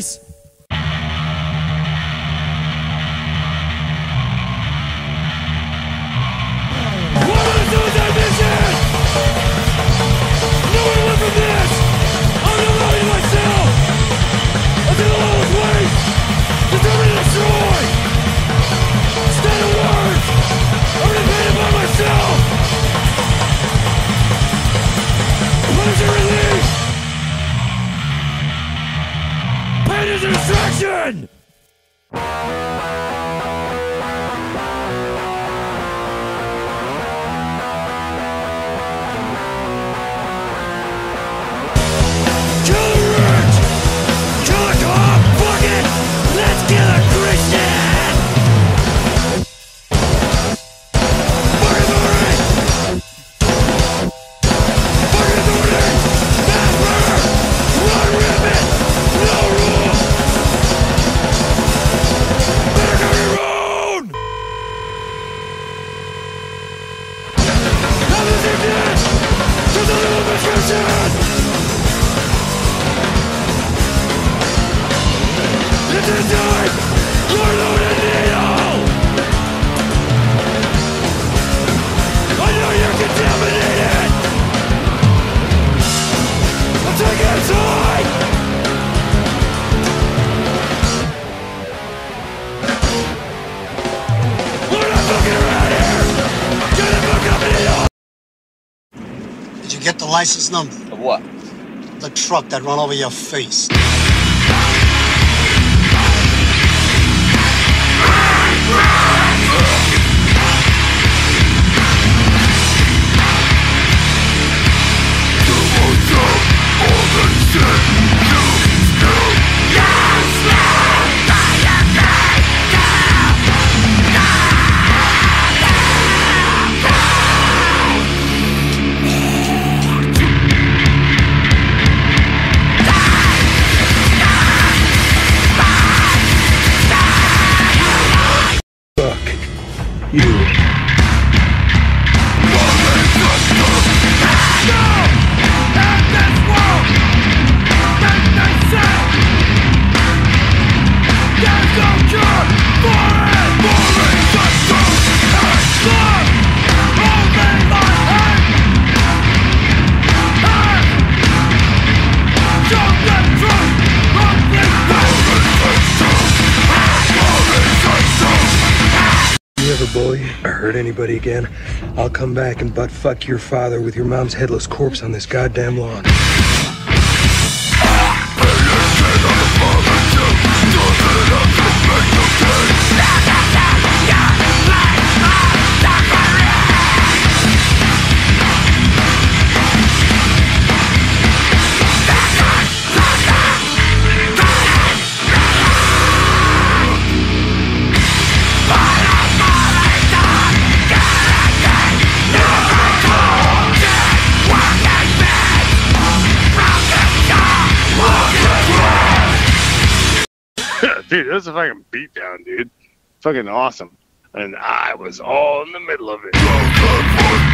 face. Distraction! Get the license number. Of what? The truck that ran over your face. Bully or hurt anybody again, I'll come back and butt fuck your father with your mom's headless corpse on this goddamn lawn. Dude, that was a fucking beatdown, dude. Fucking awesome. And I was all in the middle of it.